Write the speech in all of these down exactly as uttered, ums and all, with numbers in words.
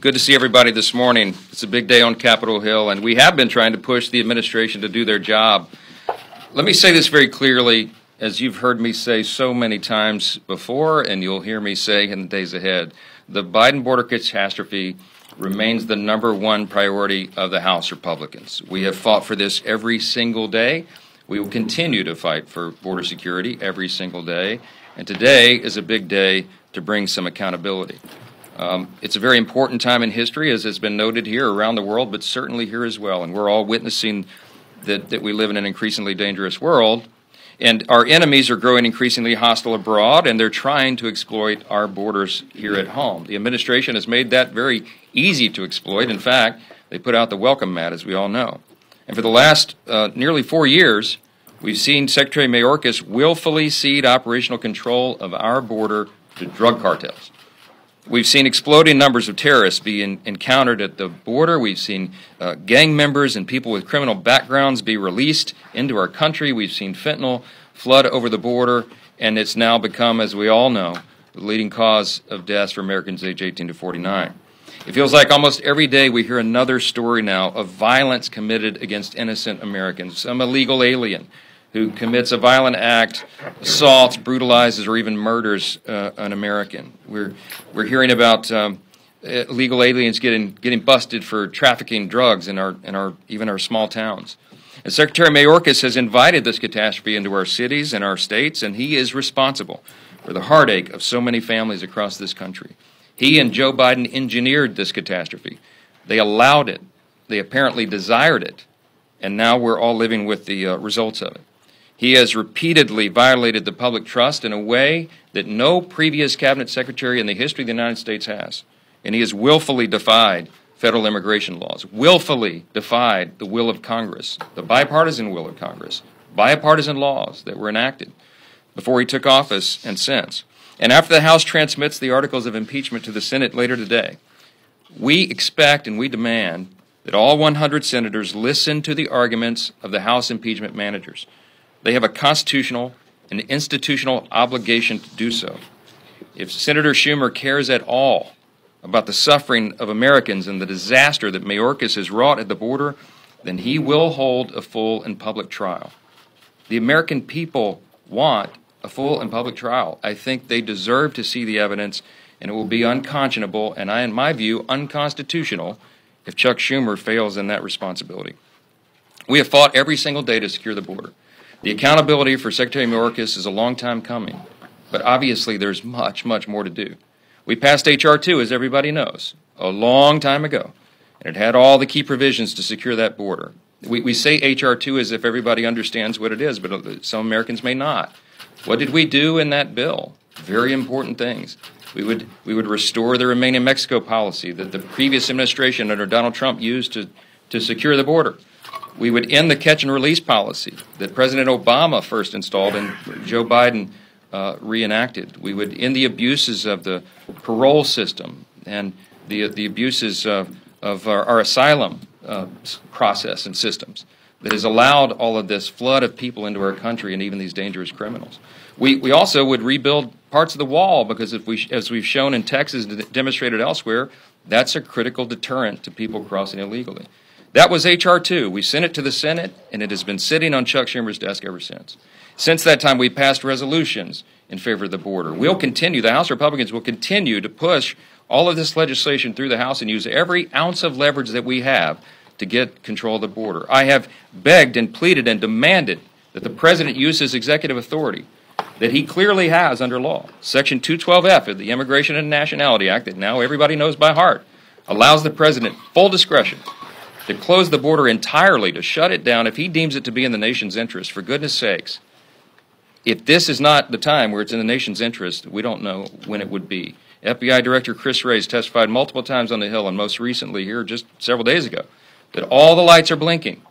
Good to see everybody this morning. It's a big day on Capitol Hill, and we have been trying to push the administration to do their job. Let me say this very clearly, as you've heard me say so many times before, and you'll hear me say in the days ahead, the Biden border catastrophe remains the number one priority of the House Republicans. We have fought for this every single day. We will continue to fight for border security every single day. And today is a big day to bring some accountability. Um, it's a very important time in history, as has been noted here around the world, but certainly here as well. And we're all witnessing that, that we live in an increasingly dangerous world. And our enemies are growing increasingly hostile abroad, and they're trying to exploit our borders here at home. The administration has made that very easy to exploit. In fact, they put out the welcome mat, as we all know. And for the last uh, nearly four years, we've seen Secretary Mayorkas willfully cede operational control of our border to drug cartels. We've seen exploding numbers of terrorists being encountered at the border. We've seen uh, gang members and people with criminal backgrounds be released into our country. We've seen fentanyl flood over the border, and it's now become, as we all know, the leading cause of deaths for Americans age eighteen to forty-nine. It feels like almost every day we hear another story now of violence committed against innocent Americans, some illegal alien who commits a violent act, assaults, brutalizes, or even murders uh, an American. We're, we're hearing about um, illegal aliens getting, getting busted for trafficking drugs in our, in our, even our small towns. And Secretary Mayorkas has invited this catastrophe into our cities and our states, and he is responsible for the heartache of so many families across this country. He and Joe Biden engineered this catastrophe. They allowed it. They apparently desired it. And now we're all living with the uh, results of it. He has repeatedly violated the public trust in a way that no previous cabinet secretary in the history of the United States has. And he has willfully defied federal immigration laws, willfully defied the will of Congress, the bipartisan will of Congress, bipartisan laws that were enacted before he took office and since. And after the House transmits the articles of impeachment to the Senate later today, we expect and we demand that all one hundred senators listen to the arguments of the House impeachment managers. They have a constitutional and institutional obligation to do so. If Senator Schumer cares at all about the suffering of Americans and the disaster that Mayorkas has wrought at the border, then he will hold a full and public trial. The American people want a full and public trial. I think they deserve to see the evidence, and it will be unconscionable, and I, in my view, unconstitutional if Chuck Schumer fails in that responsibility. We have fought every single day to secure the border. The accountability for Secretary Mayorkas is a long time coming, but obviously there's much, much more to do. We passed H R two, as everybody knows, a long time ago, and it had all the key provisions to secure that border. We, we say H R two as if everybody understands what it is, but some Americans may not. What did we do in that bill? Very important things. We would, we would restore the Remain in Mexico policy that the previous administration under Donald Trump used to, to secure the border. We would end the catch-and-release policy that President Obama first installed and Joe Biden uh, reenacted. We would end the abuses of the parole system and the, the abuses of, of our, our asylum uh, process and systems that has allowed all of this flood of people into our country and even these dangerous criminals. We, we also would rebuild parts of the wall because, if we, as we've shown in Texas and demonstrated elsewhere, that's a critical deterrent to people crossing illegally. That was H R two. We sent it to the Senate, and it has been sitting on Chuck Schumer's desk ever since. Since that time, we passed resolutions in favor of the border. We'll continue, the House Republicans will continue to push all of this legislation through the House and use every ounce of leverage that we have to get control of the border. I have begged and pleaded and demanded that the President use his executive authority that he clearly has under law. Section two twelve F of the Immigration and Nationality Act, that now everybody knows by heart, allows the President full discretion to close the border entirely, to shut it down, if he deems it to be in the nation's interest. For goodness sakes, if this is not the time where it's in the nation's interest, we don't know when it would be. F B I Director Chris Ray testified multiple times on the Hill, and most recently here just several days ago, that all the lights are blinking.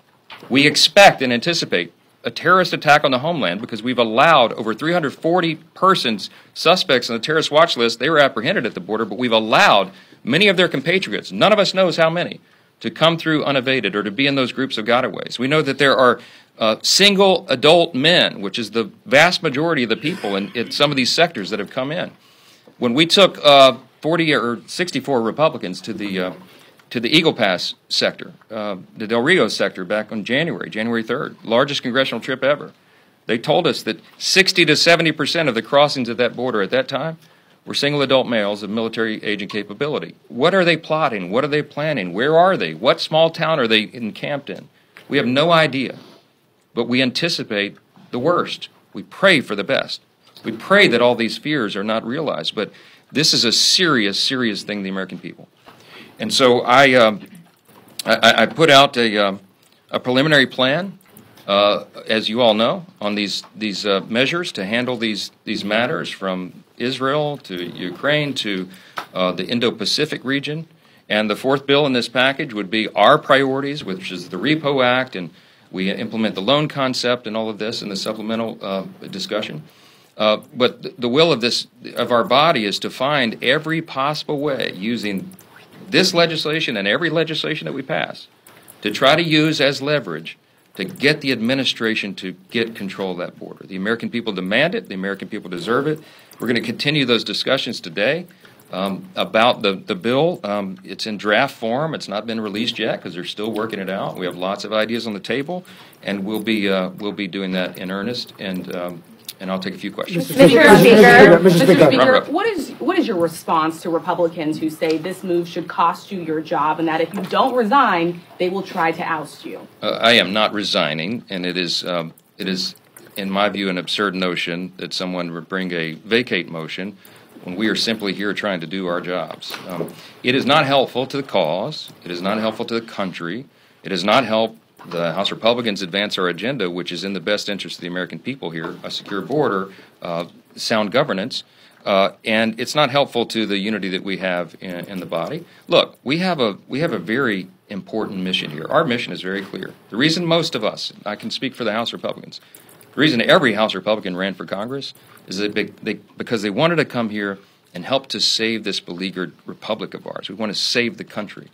We expect and anticipate a terrorist attack on the homeland because we've allowed over three hundred forty persons, suspects on the terrorist watch list. They were apprehended at the border, but we've allowed many of their compatriots, none of us knows how many, to come through unabated or to be in those groups of gotaways. We know that there are uh, single adult men, which is the vast majority of the people in, in some of these sectors that have come in. When we took uh, forty or sixty-four Republicans to the uh, to the Eagle Pass sector, uh, the Del Rio sector, back on January, January third, largest congressional trip ever. They told us that sixty to seventy percent of the crossings at that border at that time were single adult males of military age and capability. What are they plotting? What are they planning? Where are they? What small town are they encamped in? We have no idea, but we anticipate the worst. We pray for the best. We pray that all these fears are not realized, but this is a serious, serious thing to the American people. And so I, um, I, I put out a, um, a preliminary plan, uh, as you all know, on these, these uh, measures to handle these, these matters, from Israel to Ukraine to uh, the Indo-Pacific region. And the fourth bill in this package would be our priorities, which is the Repo Act, and we implement the loan concept and all of this in the supplemental uh, discussion. Uh, but the will of this, of our body, is to find every possible way, using this legislation and every legislation that we pass, to try to use as leverage to get the administration to get control of that border. The American people demand it. The American people deserve it. We're going to continue those discussions today um, about the, the bill. Um, it's in draft form. It's not been released yet because they're still working it out. We have lots of ideas on the table, and we'll be, uh, we'll be doing that in earnest. And um, And I'll take a few questions. Mister Speaker, Mister Speaker, Mister Speaker, what is what is your response to Republicans who say this move should cost you your job, and that if you don't resign, they will try to oust you? Uh, I am not resigning, and it is um, it is, in my view, an absurd notion that someone would bring a vacate motion when we are simply here trying to do our jobs. Um, it is not helpful to the cause. It is not helpful to the country. It does not help the House Republicans advance our agenda, which is in the best interest of the American people here, a secure border, uh, sound governance, uh, and it's not helpful to the unity that we have in, in the body. Look, we have a we have a very important mission here. Our mission is very clear. The reason most of us, I can speak for the House Republicans, the reason every House Republican ran for Congress is that they, they, because they wanted to come here and help to save this beleaguered republic of ours. We want to save the country.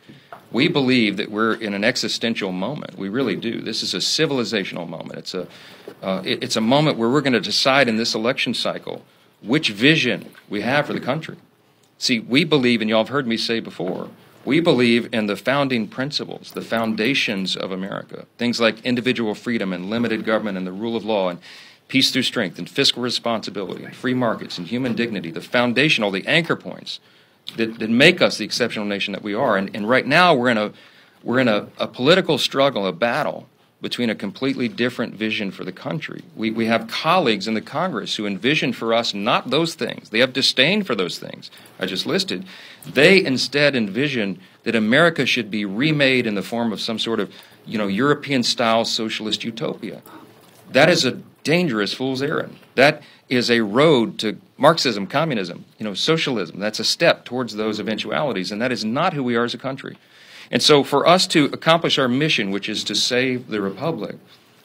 We believe that we're in an existential moment. We really do. This is a civilizational moment. It's a, uh, it, it's a moment where we're going to decide in this election cycle which vision we have for the country. See, we believe, and y'all have heard me say before, we believe in the founding principles, the foundations of America, things like individual freedom and limited government and the rule of law and peace through strength and fiscal responsibility and free markets and human dignity, the foundational, the anchor points That, that make us the exceptional nation that we are. And, and right now we're in a we're in a, a political struggle, a battle between a completely different vision for the country. We, we have colleagues in the Congress who envision for us not those things. They have disdain for those things I just listed. They instead envision that America should be remade in the form of some sort of, you know, European-style socialist utopia. That is a dangerous fool's errand. That is a road to Marxism, communism, you know, socialism. That's a step towards those eventualities, and that is not who we are as a country. And so for us to accomplish our mission, which is to save the republic,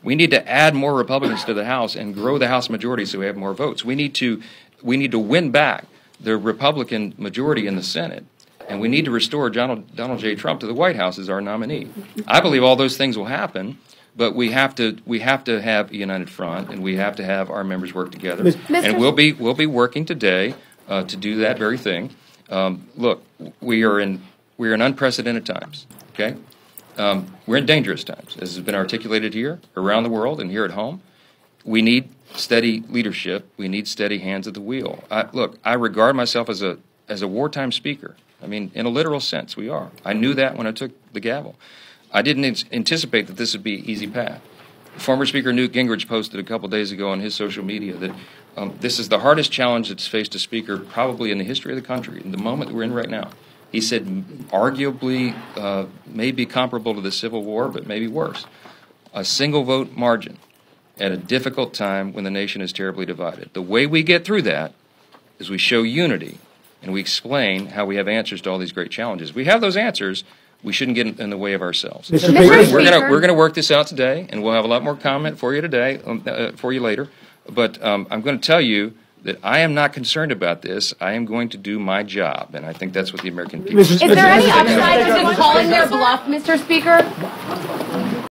we need to add more Republicans to the House and grow the House majority so we have more votes. We need to, we need to win back the Republican majority in the Senate, and we need to restore Donald, Donald J. Trump to the White House as our nominee. I believe all those things will happen. But we have to we have to have a united front, and we have to have our members work together. And we'll be we'll be working today uh, to do that very thing. Um, look, we are in we are in unprecedented times. Okay, um, we're in dangerous times, as has been articulated here, around the world, and here at home. We need steady leadership. We need steady hands at the wheel. I, look, I regard myself as a as a wartime speaker. I mean, in a literal sense, we are. I knew that when I took the gavel. I didn't anticipate that this would be an easy path. Former Speaker Newt Gingrich posted a couple days ago on his social media that um, this is the hardest challenge that's faced a speaker probably in the history of the country, in the moment that we're in right now. He said arguably uh, maybe comparable to the Civil War, but maybe worse. A single vote margin at a difficult time when the nation is terribly divided. The way we get through that is we show unity and we explain how we have answers to all these great challenges. We have those answers. We shouldn't get in the way of ourselves. Mister Speaker, we're going we're to work this out today, and we'll have a lot more comment for you today, uh, for you later. But um, I'm going to tell you that I am not concerned about this. I am going to do my job, and I think that's what the American people. Is there any upside to calling their bluff, Mister Speaker?